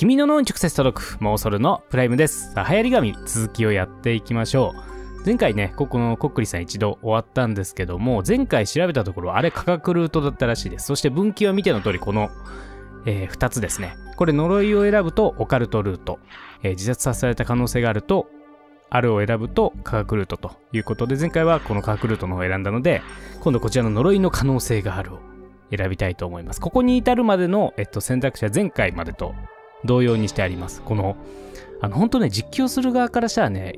君の脳に直接届く妄想のプライムです。さあ、流行り紙、続きをやっていきましょう。前回ね、こっくりさん一度終わったんですけども、前回調べたところ、あれ価格ルートだったらしいです。そして分岐は見ての通り、この、2つですね。これ、呪いを選ぶとオカルトルート。自殺させられた可能性があると、あるを選ぶと科学ルートということで、前回はこの科学ルートの方を選んだので、今度こちらの呪いの可能性があるを選びたいと思います。ここに至るまでの、選択肢は前回までと、同様にしてあります。この、本当ね、実況する側からしたらね、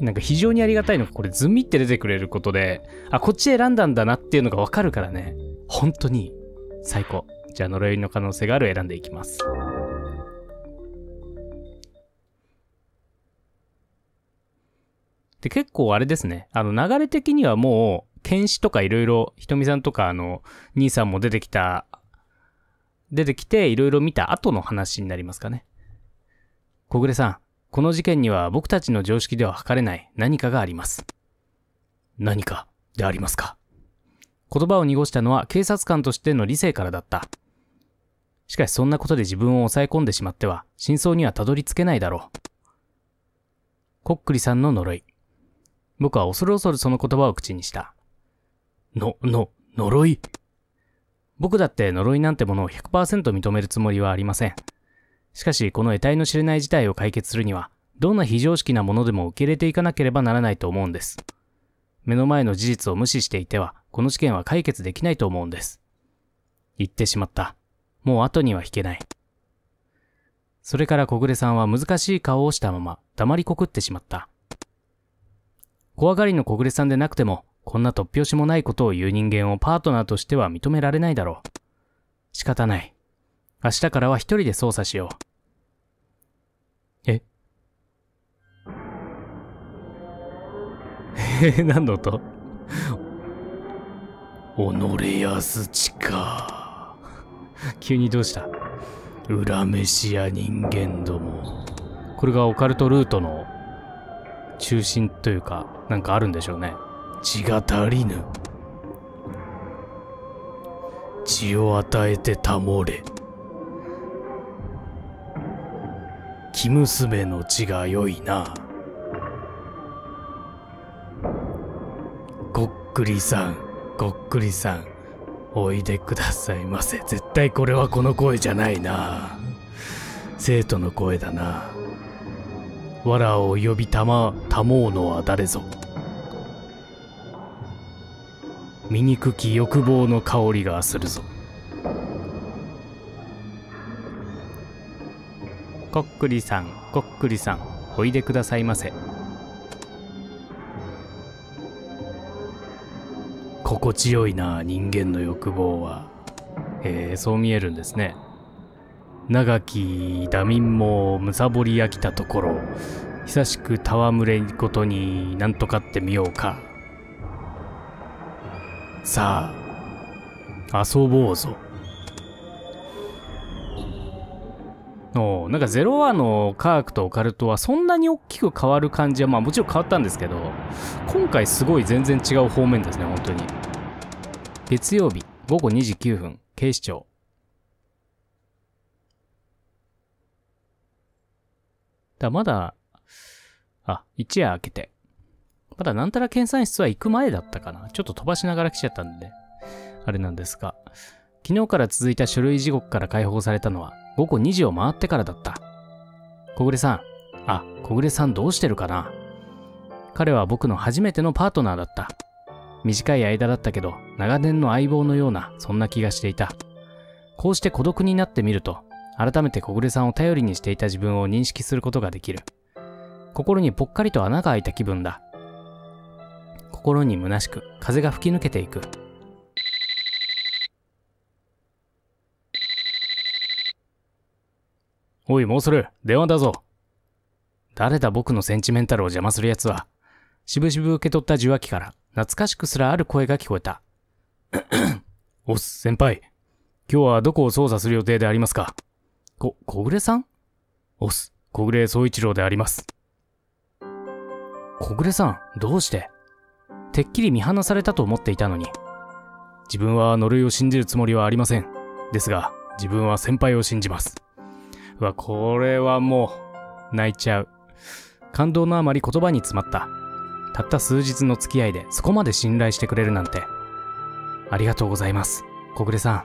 なんか非常にありがたいのが、これ、ズミって出てくれることで、あ、こっち選んだんだなっていうのがわかるからね、本当に最高。じゃあ、呪いの可能性があるを選んでいきます。で、結構あれですね、流れ的にはもう、剣士とかいろいろ、ひとみさんとか、兄さんも出てきていろいろ見た後の話になりますかね。小暮さん、この事件には僕たちの常識では測れない何かがあります。何かでありますか。言葉を濁したのは警察官としての理性からだった。しかしそんなことで自分を抑え込んでしまっては真相にはたどり着けないだろう。こっくりさんの呪い。僕は恐る恐るその言葉を口にした。呪い。僕だって呪いなんてものを 100% 認めるつもりはありません。しかし、この得体の知れない事態を解決するには、どんな非常識なものでも受け入れていかなければならないと思うんです。目の前の事実を無視していては、この事件は解決できないと思うんです。言ってしまった。もう後には引けない。それから小暮さんは難しい顔をしたまま、黙りこくってしまった。怖がりの小暮さんでなくても、こんな突拍子もないことを言う人間をパートナーとしては認められないだろう。仕方ない。明日からは一人で捜査しよう。何の音？己やすちか。急にどうした？恨めしや人間ども。これがオカルトルートの中心というか、なんかあるんでしょうね。血が足りぬ。血を与えて保れ。生娘の血が良いな。こっくりさん、こっくりさん、おいでくださいませ。絶対これはこの声じゃないな。生徒の声だな。わらを呼びたもうのは誰ぞ。醜き欲望の香りがするぞ。こっくりさん、こっくりさん、おいでくださいませ。心地よいな、人間の欲望は。そう見えるんですね。長き惰民もむさぼり飽きたところ、久しく戯れごとになんとかってみようか。さあ、遊ぼうぞ。お、なんか0話の科学とオカルトはそんなに大きく変わる感じは、まあもちろん変わったんですけど、今回すごい全然違う方面ですね、本当に。月曜日、午後2時9分、警視庁。まだ、一夜明けて。まだなんたら検査室は行く前だったかな。ちょっと飛ばしながら来ちゃったんでね。あれなんですが。昨日から続いた書類地獄から解放されたのは午後2時を回ってからだった。小暮さん。小暮さんどうしてるかな。彼は僕の初めてのパートナーだった。短い間だったけど、長年の相棒のような、そんな気がしていた。こうして孤独になってみると、改めて小暮さんを頼りにしていた自分を認識することができる。心にぽっかりと穴が開いた気分だ。心に虚しく風が吹き抜けていく。おい、もうする電話だぞ。誰だ、僕のセンチメンタルを邪魔するやつは。しぶしぶ受け取った受話器から懐かしくすらある声が聞こえた。おっ、先輩、今日はどこを捜査する予定でありますか。小暮さん。おっ、小暮総一郎であります。小暮さん、どうして。てっきり見放されたと思っていたのに。自分は呪いを信じるつもりはありません。ですが、自分は先輩を信じます。うわ、これはもう、泣いちゃう。感動のあまり言葉に詰まった。たった数日の付き合いでそこまで信頼してくれるなんて。ありがとうございます、小暮さん。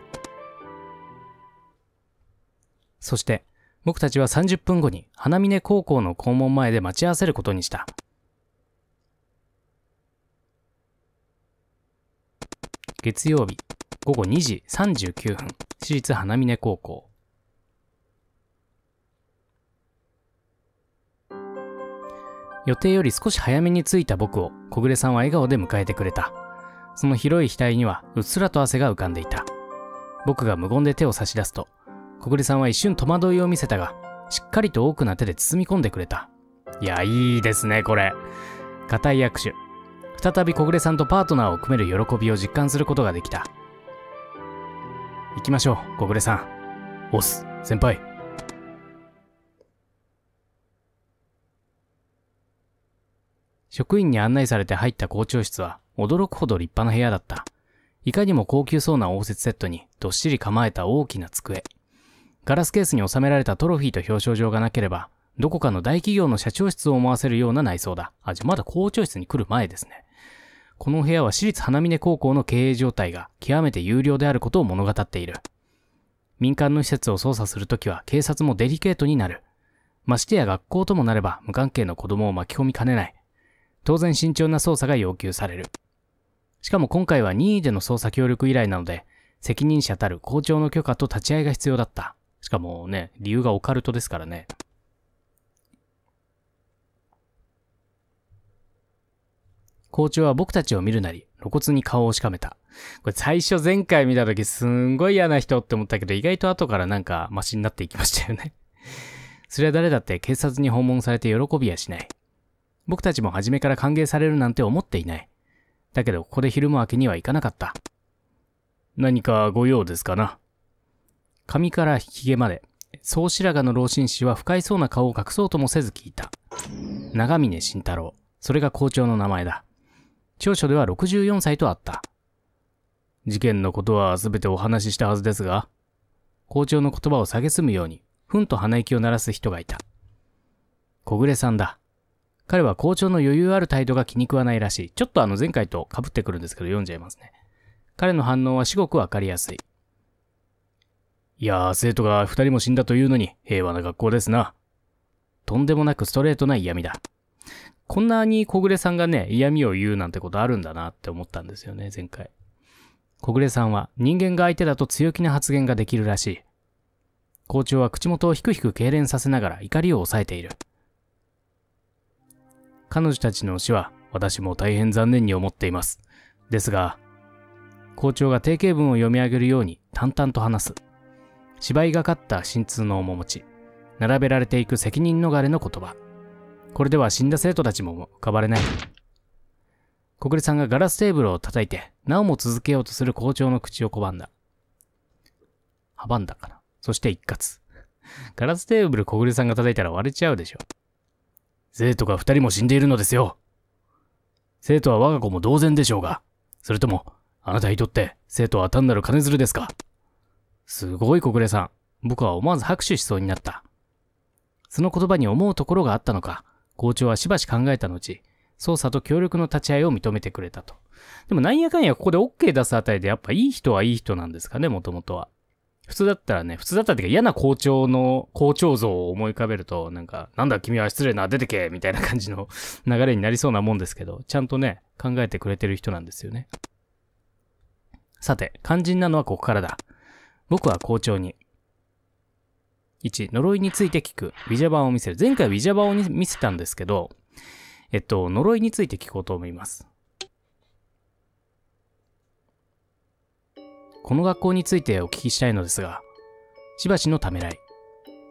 そして、僕たちは30分後に花峰高校の校門前で待ち合わせることにした。月曜日、午後2時39分、私立花峰高校。予定より少し早めに着いた僕を小暮さんは笑顔で迎えてくれた。その広い額にはうっすらと汗が浮かんでいた。僕が無言で手を差し出すと、小暮さんは一瞬戸惑いを見せたが、しっかりと大きな手で包み込んでくれた。いや、いいですね、これ。固い握手。再び小暮さんとパートナーを組める喜びを実感することができた。行きましょう、小暮さん。オス、先輩。職員に案内されて入った校長室は、驚くほど立派な部屋だった。いかにも高級そうな応接セットに、どっしり構えた大きな机。ガラスケースに収められたトロフィーと表彰状がなければ、どこかの大企業の社長室を思わせるような内装だ。あ、じゃあまだ校長室に来る前ですね。この部屋は私立花峰高校の経営状態が極めて優良であることを物語っている。民間の施設を捜査するときは警察もデリケートになる。ましてや学校ともなれば無関係の子供を巻き込みかねない。当然慎重な捜査が要求される。しかも今回は任意での捜査協力依頼なので、責任者たる校長の許可と立ち会いが必要だった。しかもね、理由がオカルトですからね。校長は僕たちを見るなり、露骨に顔をしかめた。これ最初前回見た時すんごい嫌な人って思ったけど、意外と後からなんかマシになっていきましたよね。それは誰だって警察に訪問されて喜びやしない。僕たちも初めから歓迎されるなんて思っていない。だけどここで昼も明けにはいかなかった。何かご用ですかな。髪から髭まで、総白髪の老紳士は不快そうな顔を隠そうともせず聞いた。長峰慎太郎。それが校長の名前だ。調書では64歳とあった。事件のことは全てお話ししたはずですが、校長の言葉を蔑むように、ふんと鼻息を鳴らす人がいた。小暮さんだ。彼は校長の余裕ある態度が気に食わないらしい。ちょっと前回と被ってくるんですけど読んじゃいますね。彼の反応は至極わかりやすい。いやー、生徒が2人も死んだというのに平和な学校ですな。とんでもなくストレートな嫌味だ。こんなに小暮さんがね、嫌味を言うなんてことあるんだなって思ったんですよね、前回。小暮さんは人間が相手だと強気な発言ができるらしい。校長は口元をひくひく痙攣させながら怒りを抑えている。彼女たちの死は私も大変残念に思っています。ですが、校長が定型文を読み上げるように淡々と話す。芝居がかった心痛の面持ち。並べられていく責任逃れの言葉。これでは死んだ生徒たちも浮かばれない。小暮さんがガラステーブルを叩いて、なおも続けようとする校長の口を拒んだ。阻んだかな。そして一括。ガラステーブル小暮さんが叩いたら割れちゃうでしょ。生徒が2人も死んでいるのですよ。生徒は我が子も同然でしょうが。それとも、あなたにとって生徒は単なる金づるですか。すごい小暮さん。僕は思わず拍手しそうになった。その言葉に思うところがあったのか。校長はしばし考えた後、捜査と協力の立ち会いを認めてくれたと。でもなんやかんやここで OK 出すあたりでやっぱいい人はいい人なんですかね、もともとは。普通だったらっていうか嫌な校長の校長像を思い浮かべると、なんか、なんだ君は失礼な、出てけみたいな感じの流れになりそうなもんですけど、ちゃんとね、考えてくれてる人なんですよね。さて、肝心なのはここからだ。僕は校長に、1、呪いについて聞く。ウィジャ版を見せる。前回ウィジャ版を見せたんですけど、呪いについて聞こうと思います。この学校についてお聞きしたいのですが、しばしのためらい。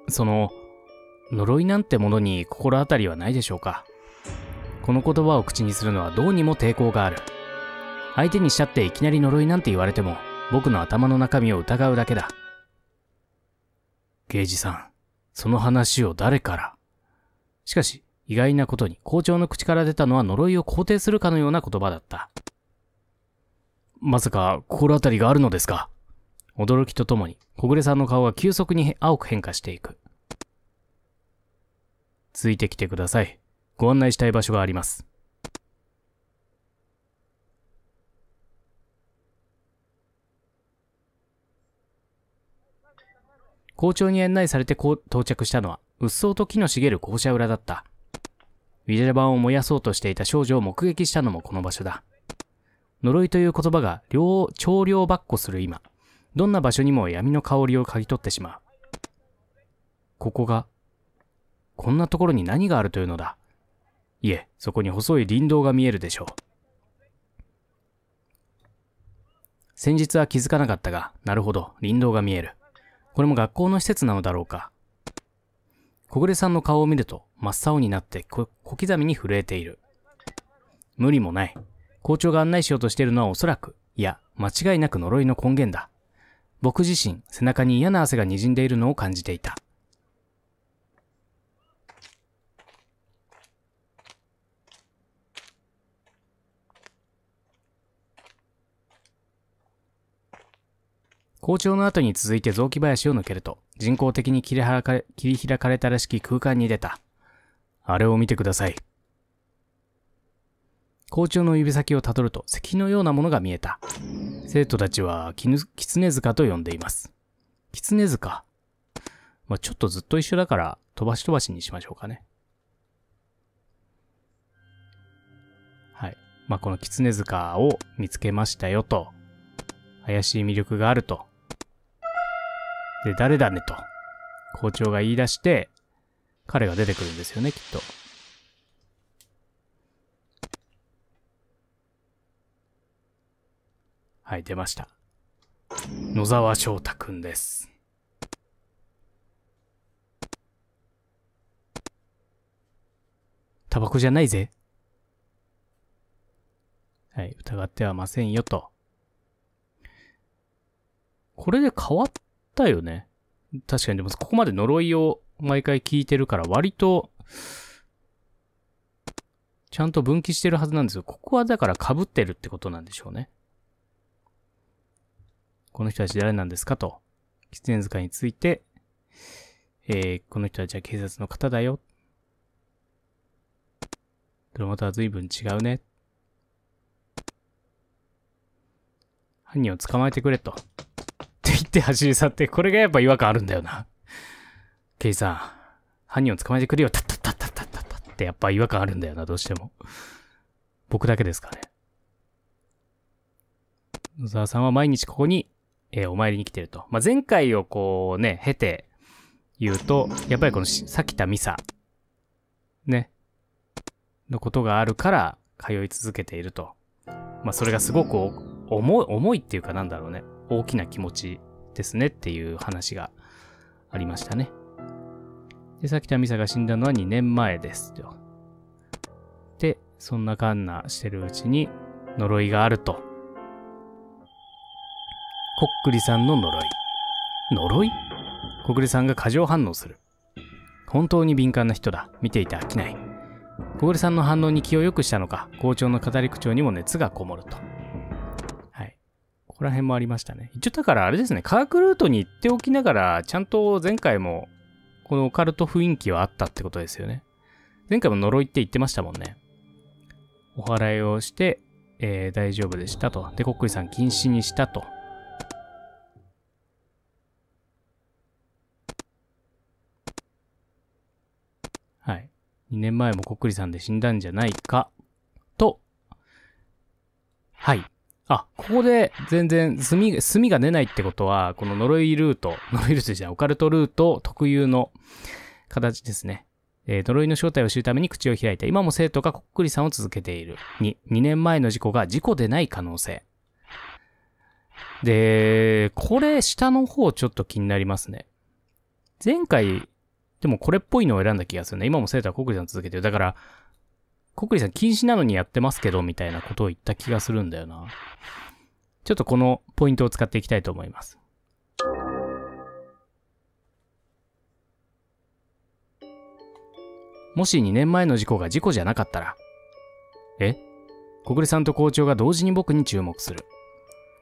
呪いなんてものに心当たりはないでしょうか。この言葉を口にするのはどうにも抵抗がある。相手にしちゃっていきなり呪いなんて言われても、僕の頭の中身を疑うだけだ。刑事さん、その話を誰から。しかし、意外なことに校長の口から出たのは呪いを肯定するかのような言葉だった。まさか、心当たりがあるのですか。驚きとともに、小暮さんの顔が急速に青く変化していく。ついてきてください。ご案内したい場所があります。校長に案内されて到着したのは、鬱蒼と木の茂る校舎裏だった。ウィジャバンを燃やそうとしていた少女を目撃したのもこの場所だ。呪いという言葉が超量ばっこする今、どんな場所にも闇の香りを嗅ぎ取ってしまう。ここが、こんなところに何があるというのだ。いえ、そこに細い林道が見えるでしょう。先日は気づかなかったが、なるほど、林道が見える。これも学校の施設なのだろうか。小暮さんの顔を見ると、真っ青になって小刻みに震えている。無理もない。校長が案内しようとしているのはおそらく、いや、間違いなく呪いの根源だ。僕自身、背中に嫌な汗が滲んでいるのを感じていた。校長の後に続いて雑木林を抜けると、人工的に切り開かれたらしき空間に出た。あれを見てください。校長の指先をたどると、石のようなものが見えた。生徒たちは、狐塚と呼んでいます。狐塚。まあ、ちょっとずっと一緒だから、飛ばしにしましょうかね。はい。まあ、この狐塚を見つけましたよと。怪しい魅力があると。で、誰だねと、校長が言い出して、彼が出てくるんですよね、きっと。はい、出ました。野沢翔太くんです。タバコじゃないぜ。はい、疑ってはませんよと。これで変わったよね。確かに、でもここまで呪いを毎回聞いてるから割と、ちゃんと分岐してるはずなんですよ。ここはだから被ってるってことなんでしょうね。この人たち誰なんですかと。狐塚について、この人たちは警察の方だよ。ドラマとは随分違うね。犯人を捕まえてくれと。って走り去って、これがやっぱ違和感あるんだよな。刑事さん、犯人を捕まえてくれよ、タッタッタッタッタッタッタッってやっぱ違和感あるんだよな、どうしても。僕だけですかね。野沢さんは毎日ここに、お参りに来てると。まあ、前回をこうね、経て言うと、やっぱりこのさきたミサ、ね、のことがあるから通い続けていると。まあ、それがすごく重いっていうかなんだろうね。大きな気持ち。ですねっていう話がありましたね。で、さきたみさが死んだのは2年前ですと。で、そんなかんなしてるうちに呪いがあると。こっくりさんの呪い。呪い？こっくりさんが過剰反応する。本当に敏感な人だ。見ていて飽きない。こっくりさんの反応に気を良くしたのか、校長の語り口調にも熱がこもると。ここら辺もありましたね。一応だからあれですね、科学ルートに行っておきながら、ちゃんと前回もこのオカルト雰囲気はあったってことですよね。前回も呪いって言ってましたもんね。お祓いをして、大丈夫でしたと。で、こっくりさん禁止にしたと。はい。2年前もこっくりさんで死んだんじゃないか、と。はい。あ、ここで全然墨が出ないってことは、この呪いルートじゃない、オカルトルート特有の形ですね。呪いの正体を知るために口を開いた。今も生徒がこっくりさんを続けている。2年前の事故が事故でない可能性。で、これ下の方ちょっと気になりますね。前回、でもこれっぽいのを選んだ気がするね。今も生徒はこっくりさんを続けている。だから、こっくりさん禁止なのにやってますけど、みたいなことを言った気がするんだよな。ちょっとこのポイントを使っていきたいと思います。もし2年前の事故が事故じゃなかったら。こっくりさんと校長が同時に僕に注目する。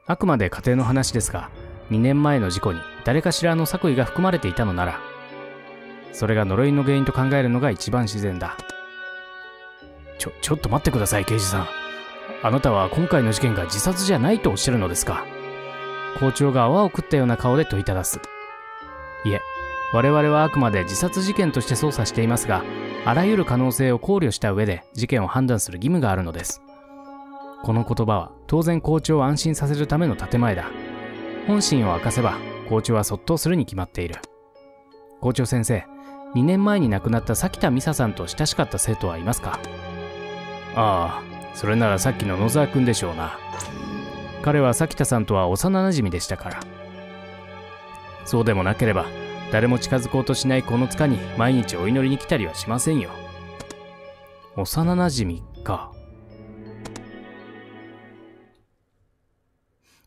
あくまで仮定の話ですが、2年前の事故に誰かしらの作為が含まれていたのなら、それが呪いの原因と考えるのが一番自然だ。ちょっと待ってください、刑事さん。あなたは今回の事件が自殺じゃないとおっしゃるのですか？校長が泡を食ったような顔で問いただす。いえ、我々はあくまで自殺事件として捜査していますが、あらゆる可能性を考慮した上で事件を判断する義務があるのです。この言葉は当然校長を安心させるための建前だ。本心を明かせば校長はそっとするに決まっている。校長先生、2年前に亡くなった咲田美沙さんと親しかった生徒はいますか？ああ、それならさっきの野沢君でしょうな。彼は咲田さんとは幼馴染でしたから。そうでもなければ誰も近づこうとしないこの塚に毎日お祈りに来たりはしませんよ。幼馴染か。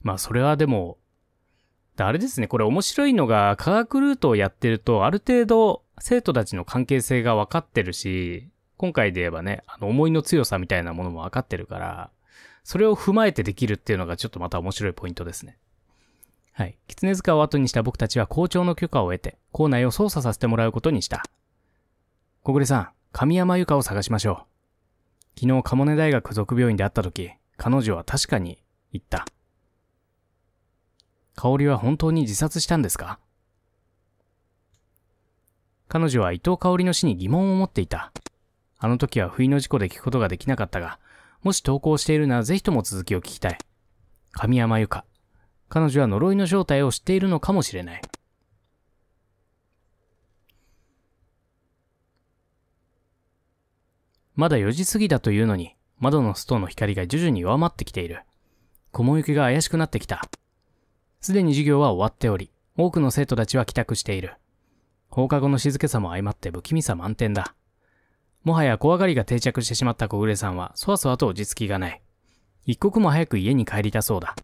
まあそれはでもあれですね、これ面白いのが、科学ルートをやってるとある程度生徒たちの関係性が分かってるし、今回で言えばね、思いの強さみたいなものも分かってるから、それを踏まえてできるっていうのがちょっとまた面白いポイントですね。はい。狐塚を後にした僕たちは校長の許可を得て、校内を捜査させてもらうことにした。小暮さん、神山由佳を探しましょう。昨日、鴨根大学附属病院で会った時、彼女は確かに言った。香織は本当に自殺したんですか？彼女は伊藤香織の死に疑問を持っていた。あの時は不意の事故で聞くことができなかったが、もし投稿しているならぜひとも続きを聞きたい。神山由佳。彼女は呪いの正体を知っているのかもしれない。まだ4時過ぎだというのに、窓の外の光が徐々に弱まってきている。雲行きが怪しくなってきた。すでに授業は終わっており、多くの生徒たちは帰宅している。放課後の静けさも相まって不気味さ満点だ。もはや怖がりが定着してしまった小暮さんは、そわそわと落ち着きがない。一刻も早く家に帰りたそうだ。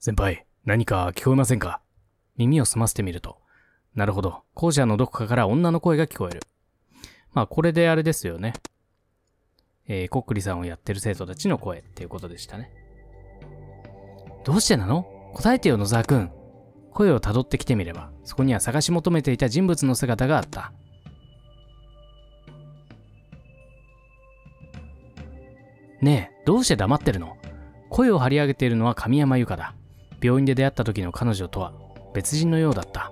先輩、何か聞こえませんか？耳を澄ませてみると、なるほど、校舎のどこかから女の声が聞こえる。まあ、これであれですよね。こっくりさんをやってる生徒たちの声っていうことでしたね。どうしてなの？答えてよ、野沢くん。声をたどってきてみれば、そこには探し求めていた人物の姿があった。ねえ、どうして黙ってるの？声を張り上げているのは神山由佳だ。病院で出会った時の彼女とは別人のようだった。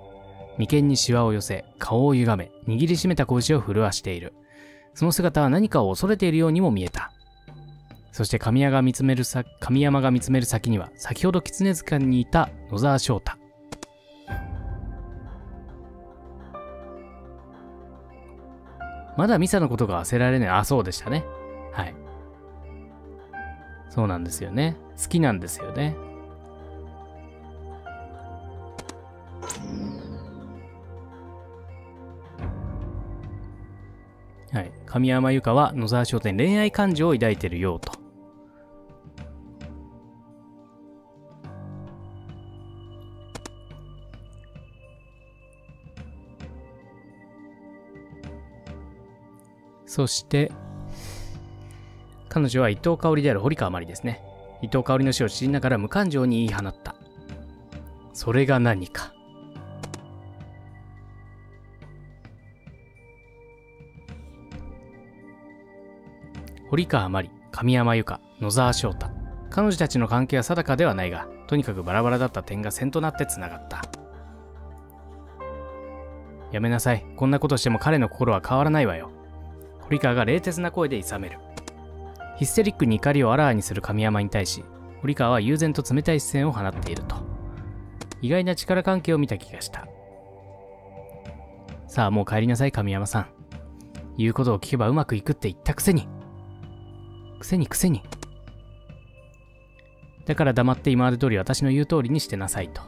眉間にシワを寄せ、顔を歪め、握りしめた拳を震わしている。その姿は何かを恐れているようにも見えた。そして神山が見つめる先には、先ほど狐塚にいた野沢翔太。まだミサのことが焦られない。あ、そうでしたね。はい。そうなんですよね。好きなんですよね。はい。神山由佳は野沢商店恋愛感情を抱いているようと。そして、彼女は伊藤香織である堀川真理ですね。伊藤香織の死を知りながら無感情に言い放った。それが何か。堀川真理、神山由佳、野沢翔太。彼女たちの関係は定かではないが、とにかくバラバラだった点が線となってつながった。やめなさい。こんなことしても彼の心は変わらないわよ。堀川が冷徹な声で諌める。ヒステリックに怒りをあらわにする神山に対し、堀川は悠然と冷たい視線を放っていると。意外な力関係を見た気がした。さあ、もう帰りなさい、神山さん。言うことを聞けばうまくいくって言ったくせに。だから黙って今まで通り私の言う通りにしてなさいと。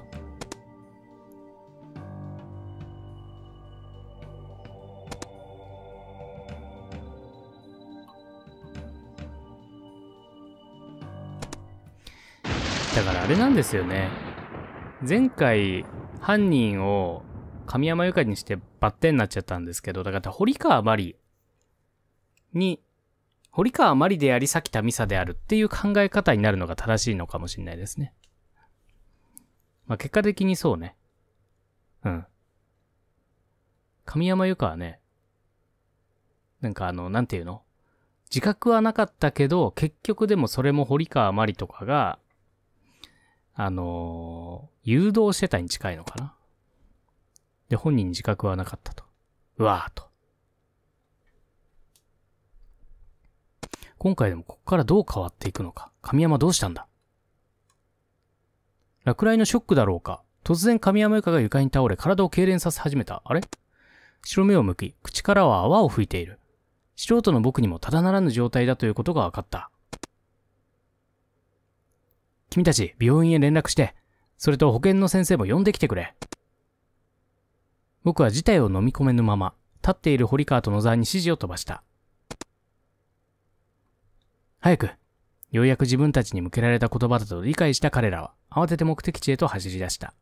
だからあれなんですよね。前回犯人を神山由佳にしてバッテンになっちゃったんですけど、だから堀川真理であり咲田美沙であるっていう考え方になるのが正しいのかもしれないですね。まあ結果的にそうね。うん。神山由佳はね、なんかなんていうの、自覚はなかったけど、結局でもそれも堀川真理とかが、誘導してたに近いのかな。で、本人に自覚はなかったと。うわーと。今回でもここからどう変わっていくのか。神山どうしたんだ。落雷のショックだろうか。突然神山由佳が床に倒れ、体を痙攣させ始めた。あれ？白目を向き、口からは泡を吹いている。素人の僕にもただならぬ状態だということが分かった。君たち、病院へ連絡して、それと保健の先生も呼んできてくれ。僕は事態を飲み込めぬまま、立っている堀川と野沢に指示を飛ばした。早く、ようやく自分たちに向けられた言葉だと理解した彼らは、慌てて目的地へと走り出した。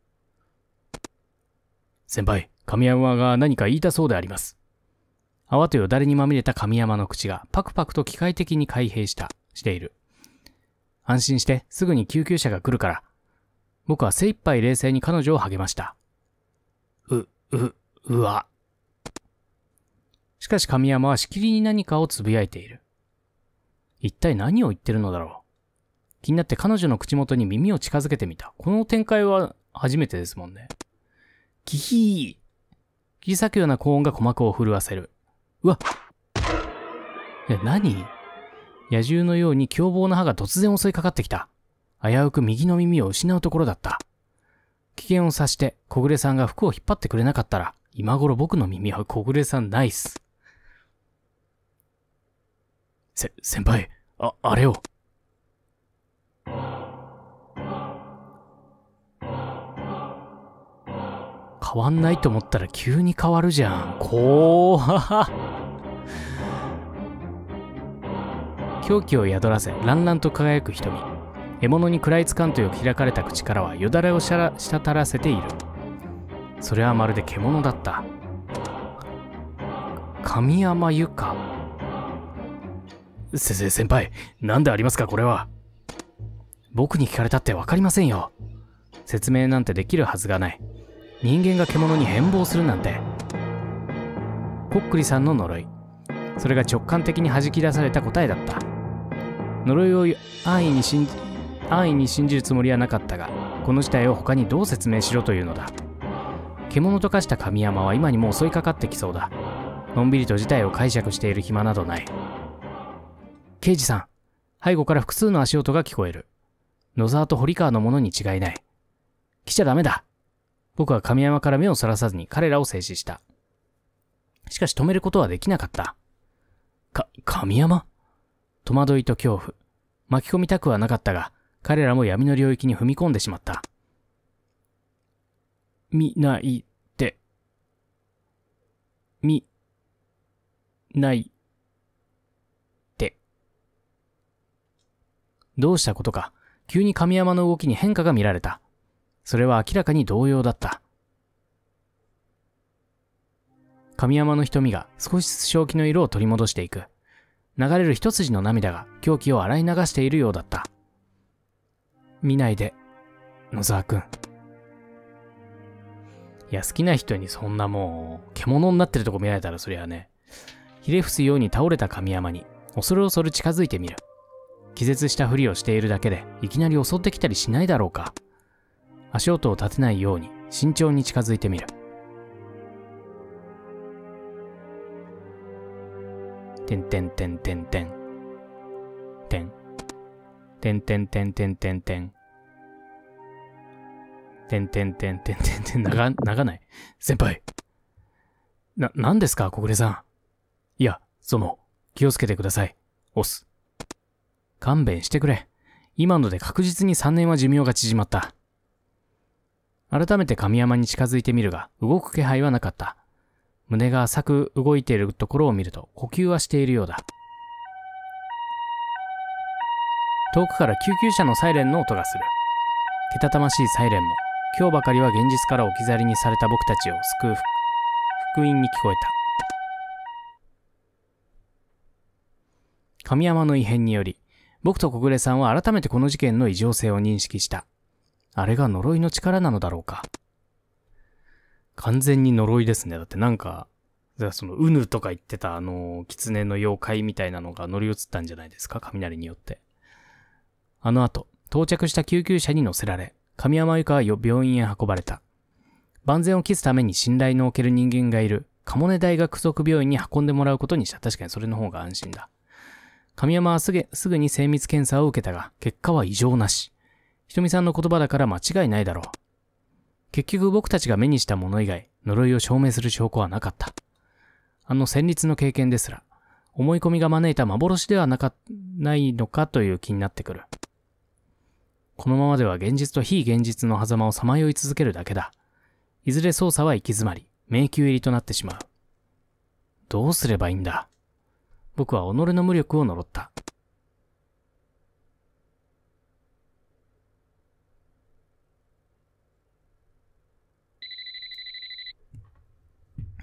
先輩、神山が何か言いたそうであります。泡とよだれにまみれた神山の口がパクパクと機械的に開閉している。安心して、すぐに救急車が来るから。僕は精一杯冷静に彼女を励ました。うわ。しかし神山はしきりに何かをつぶやいている。一体何を言ってるのだろう。気になって彼女の口元に耳を近づけてみた。この展開は初めてですもんね。キヒー。切り裂くような高音が鼓膜を震わせる。うわっ。何？野獣のように凶暴な歯が突然襲いかかってきた。危うく右の耳を失うところだった。危険を察して小暮さんが服を引っ張ってくれなかったら、今頃僕の耳は小暮さんナイス。先輩、あれを。変わんないと思ったら急に変わるじゃん。こう。狂気を宿らせ、燦々と輝く瞳。獲物に食らいつかんという開かれた口からはよだれを滴らせている。それはまるで獣だった。神山由佳。先輩、何でありますか、これは。僕に聞かれたって分かりませんよ。説明なんてできるはずがない。人間が獣に変貌するなんて。こっくりさんの呪い。それが直感的に弾き出された答えだった。呪いを安易に信じるつもりはなかったが、この事態を他にどう説明しろというのだ。獣と化した神山は今にも襲いかかってきそうだ。のんびりと事態を解釈している暇などない。刑事さん、背後から複数の足音が聞こえる。野沢と堀川のものに違いない。来ちゃダメだ。僕は神山から目をそらさずに彼らを制止した。しかし止めることはできなかった。神山?戸惑いと恐怖。巻き込みたくはなかったが、彼らも闇の領域に踏み込んでしまった。見ない。どうしたことか、急に神山の動きに変化が見られた。それは明らかに動揺だった。神山の瞳が少しずつ正気の色を取り戻していく。流れる一筋の涙が狂気を洗い流しているようだった。見ないで、野沢くん。いや、好きな人にそんなもう、獣になってるとこ見られたらそりゃね、ひれ伏すように倒れた神山に、恐る恐る近づいてみる。気絶したふりをしているだけで、いきなり襲ってきたりしないだろうか。足音を立てないように、慎重に近づいてみる。てんてんてんてんてん。てん。てんてんてんてんてんてん。てんてんてんてんてんてん。長ない。先輩。なんですか、小暮さん。いや、気をつけてください。押す。勘弁してくれ。今ので確実に3年は寿命が縮まった。改めて神山に近づいてみるが、動く気配はなかった。胸が浅く動いているところを見ると、呼吸はしているようだ。遠くから救急車のサイレンの音がする。けたたましいサイレンも、今日ばかりは現実から置き去りにされた僕たちを救う福音に聞こえた。神山の異変により、僕と小暮さんは改めてこの事件の異常性を認識した。あれが呪いの力なのだろうか。完全に呪いですね。だってなんか、だそのウヌとか言ってた狐の妖怪みたいなのが乗り移ったんじゃないですか、雷によって。あの後、到着した救急車に乗せられ、神山由佳は病院へ運ばれた。万全を期すために信頼のおける人間がいる、鴨根大学附属病院に運んでもらうことにした。確かにそれの方が安心だ。神山はすぐに精密検査を受けたが、結果は異常なし。ひとみさんの言葉だから間違いないだろう。結局僕たちが目にしたもの以外、呪いを証明する証拠はなかった。あの戦慄の経験ですら、思い込みが招いた幻ではないのかという気になってくる。このままでは現実と非現実の狭間をさまよい続けるだけだ。いずれ捜査は行き詰まり、迷宮入りとなってしまう。どうすればいいんだ。僕は己の無力を呪った。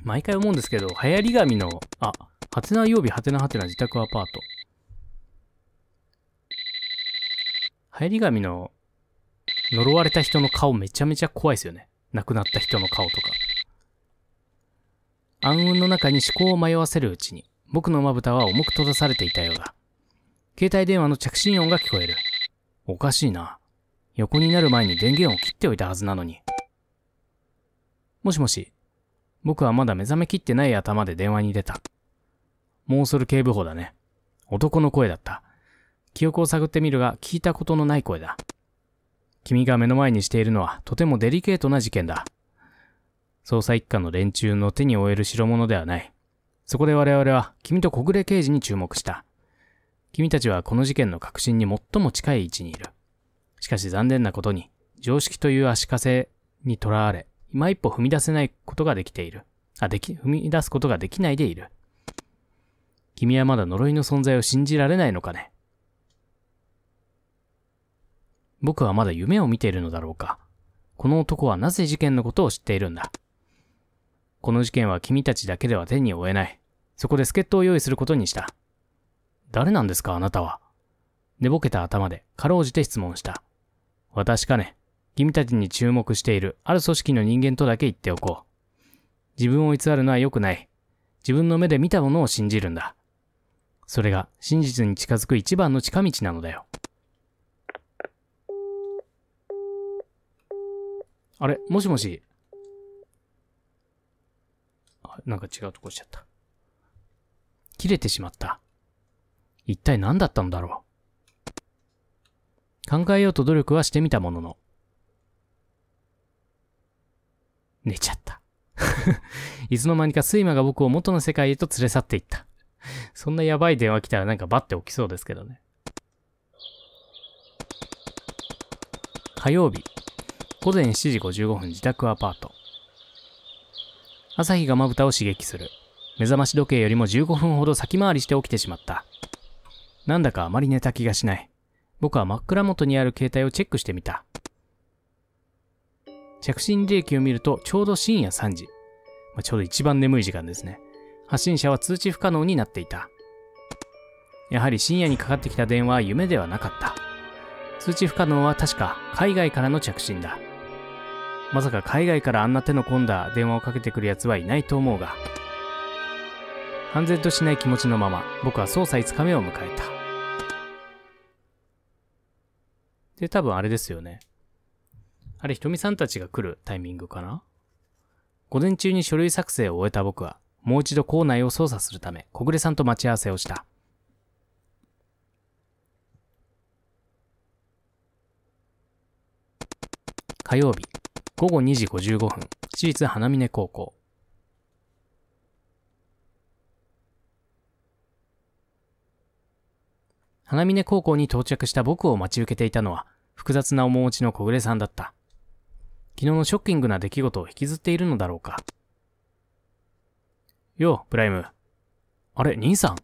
毎回思うんですけど、流行り紙の、はてな曜日、はてなはてな自宅アパート。流行り紙の、呪われた人の顔めちゃめちゃ怖いですよね。亡くなった人の顔とか。暗雲の中に思考を迷わせるうちに、僕のまぶたは重く閉ざされていたようだ。携帯電話の着信音が聞こえる。おかしいな。横になる前に電源を切っておいたはずなのに。もしもし。僕はまだ目覚めきってない頭で電話に出た。もうする警部補だね。男の声だった。記憶を探ってみるが、聞いたことのない声だ。君が目の前にしているのは、とてもデリケートな事件だ。捜査一課の連中の手に負える代物ではない。そこで我々は、君と小暮刑事に注目した。君たちはこの事件の核心に最も近い位置にいる。しかし残念なことに、常識という足かせにとらわれ、今一歩踏み出せないことができている。踏み出すことができないでいる。君はまだ呪いの存在を信じられないのかね。僕はまだ夢を見ているのだろうか。この男はなぜ事件のことを知っているんだ。この事件は君たちだけでは手に負えない。そこで助っ人を用意することにした。誰なんですか、あなたは。寝ぼけた頭で、かろうじて質問した。私かね。君たちに注目している、ある組織の人間とだけ言っておこう。自分を偽るのは良くない。自分の目で見たものを信じるんだ。それが真実に近づく一番の近道なのだよ。あれ、もしもし。なんか違うとこしちゃった。切れてしまった。一体何だったのだろう。考えようと努力はしてみたものの、寝ちゃった。いつの間にか睡魔が僕を元の世界へと連れ去っていった。そんなやばい電話来たらなんかバッて起きそうですけどね。火曜日、午前7時55分自宅アパート。朝日がまぶたを刺激する。目覚まし時計よりも15分ほど先回りして起きてしまった。なんだかあまり寝た気がしない。僕は枕元にある携帯をチェックしてみた。着信履歴を見るとちょうど深夜3時。ちょうど一番眠い時間ですね。発信者は通知不可能になっていた。やはり深夜にかかってきた電話は夢ではなかった。通知不可能は確か海外からの着信だ。まさか海外からあんな手の込んだ電話をかけてくる奴はいないと思うが。判然としない気持ちのまま僕は捜査5日目を迎えた。で、多分あれですよね。あれ、ひとみさんたちが来るタイミングかな?午前中に書類作成を終えた僕は、もう一度校内を捜査するため、小暮さんと待ち合わせをした。火曜日、午後2時55分、私立花峰高校。花峰高校に到着した僕を待ち受けていたのは、複雑な面持ちの小暮さんだった。昨日のショッキングな出来事を引きずっているのだろうか。よう、プライム。あれ、兄さん。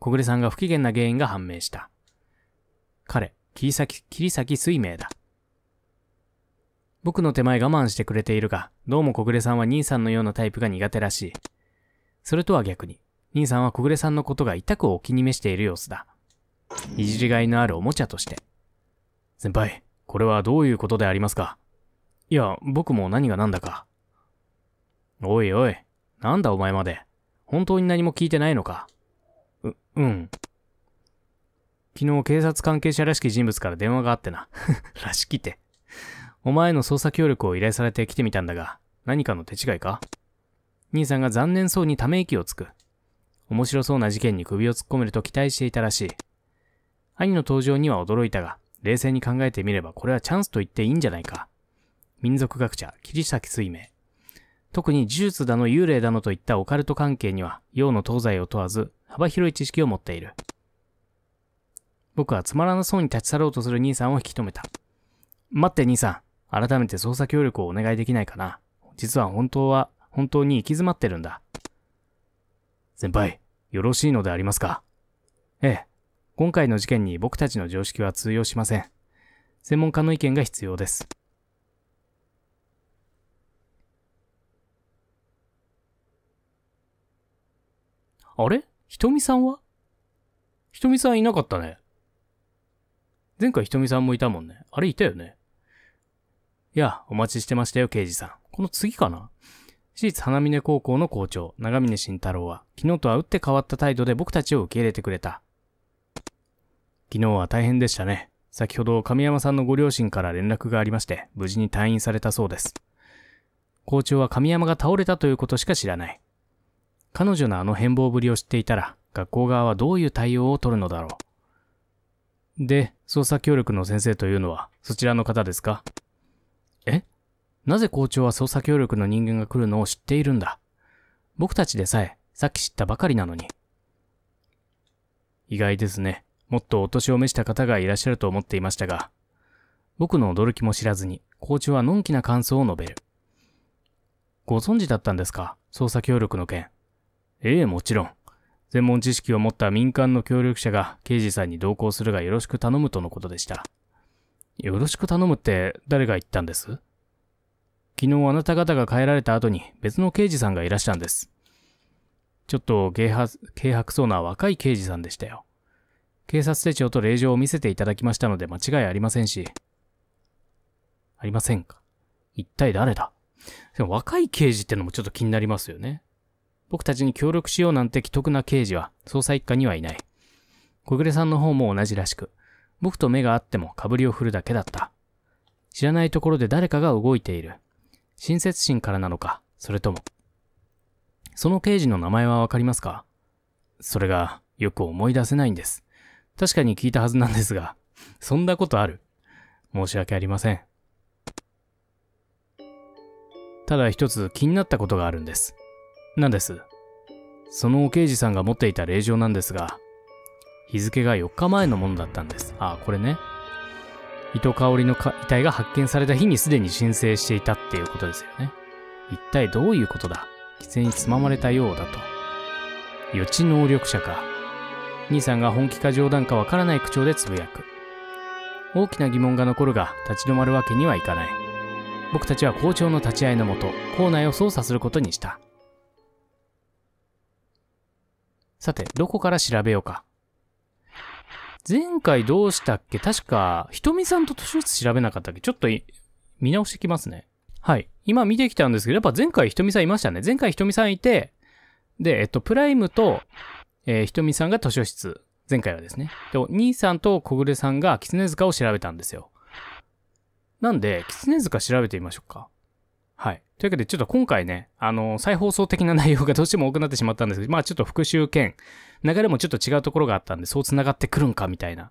小暮さんが不機嫌な原因が判明した。彼、切り裂き水明だ。僕の手前我慢してくれているが、どうも小暮さんは兄さんのようなタイプが苦手らしい。それとは逆に、兄さんは小暮さんのことが痛くお気に召している様子だ。いじりがいのあるおもちゃとして。先輩、これはどういうことでありますか?いや、僕も何が何だか。おいおい、なんだお前まで。本当に何も聞いてないのか。うん。昨日警察関係者らしき人物から電話があってな。らしきって。お前の捜査協力を依頼されて来てみたんだが、何かの手違いか？兄さんが残念そうにため息をつく。面白そうな事件に首を突っ込めると期待していたらしい。兄の登場には驚いたが、冷静に考えてみればこれはチャンスと言っていいんじゃないか。民族学者、桐崎水明。特に呪術だの幽霊だのといったオカルト関係には、洋の東西を問わず幅広い知識を持っている。僕はつまらなそうに立ち去ろうとする兄さんを引き止めた。待って兄さん、改めて捜査協力をお願いできないかな。実は本当に行き詰まってるんだ。先輩、よろしいのでありますか？ええ。今回の事件に僕たちの常識は通用しません。専門家の意見が必要です。あれ？ひとみさんは？ひとみさんいなかったね。前回ひとみさんもいたもんね。あれいたよね。いや、お待ちしてましたよ、刑事さん。この次かな？私立花峰高校の校長、長峰慎太郎は、昨日とは打って変わった態度で僕たちを受け入れてくれた。昨日は大変でしたね。先ほど神山さんのご両親から連絡がありまして、無事に退院されたそうです。校長は神山が倒れたということしか知らない。彼女のあの変貌ぶりを知っていたら、学校側はどういう対応を取るのだろう。で、捜査協力の先生というのは、そちらの方ですか？え？なぜ校長は捜査協力の人間が来るのを知っているんだ。僕たちでさえ、さっき知ったばかりなのに。意外ですね。もっとお年を召した方がいらっしゃると思っていましたが、僕の驚きも知らずに、校長はのんきな感想を述べる。ご存知だったんですか、捜査協力の件。ええ、もちろん。専門知識を持った民間の協力者が刑事さんに同行するがよろしく頼むとのことでした。よろしく頼むって誰が言ったんです？昨日あなた方が帰られた後に別の刑事さんがいらしたんです。ちょっと軽薄そうな若い刑事さんでしたよ。警察手帳と令状を見せていただきましたので間違いありませんし。ありませんか。一体誰だ？でも若い刑事ってのもちょっと気になりますよね。僕たちに協力しようなんて奇特な刑事は捜査一課にはいない。小暮さんの方も同じらしく、僕と目が合ってもかぶりを振るだけだった。知らないところで誰かが動いている。親切心からなのか、それとも。その刑事の名前はわかりますか？それが、よく思い出せないんです。確かに聞いたはずなんですが、そんなことある？申し訳ありません。ただ一つ気になったことがあるんです。何です？そのお刑事さんが持っていた令状なんですが、日付が4日前のものだったんです。ああ、これね。伊藤香織の遺体が発見された日にすでに申請していたっていうことですよね。一体どういうことだ？規制につままれたようだと。予知能力者か。兄さんが本気か冗談かわからない口調でつぶやく。大きな疑問が残るが、立ち止まるわけにはいかない。僕たちは校長の立ち会いのもと、校内を捜査することにした。さて、どこから調べようか。前回どうしたっけ？確か、ひとみさんと図書室調べなかったっけ？ちょっと見直してきますね。はい。今見てきたんですけど、やっぱ前回ひとみさんいましたね。前回ひとみさんいて、で、プライムと、ひとみさんが図書室。前回はですね。で、兄さんと小暮さんが狐塚を調べたんですよ。なんで、狐塚調べてみましょうか。はい。というわけで、ちょっと今回ね、再放送的な内容がどうしても多くなってしまったんですけど、まあちょっと復習兼、流れもちょっと違うところがあったんで、そう繋がってくるんか、みたいな。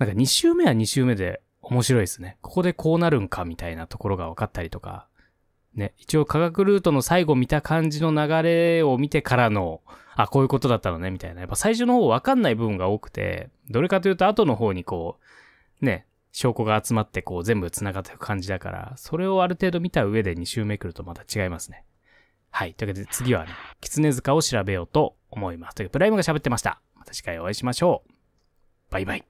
なんか2週目は2週目で面白いですね。ここでこうなるんか、みたいなところが分かったりとか。ね、一応科学ルートの最後見た感じの流れを見てからの、あ、こういうことだったのね、みたいな。やっぱ最初の方分かんない部分が多くて、どれかというと後の方にこう、ね、証拠が集まってこう全部繋がっていく感じだから、それをある程度見た上で2周目来るとまた違いますね。はい。というわけで次はね、狐塚を調べようと思います。というわけでプライムが喋ってました。また次回お会いしましょう。バイバイ。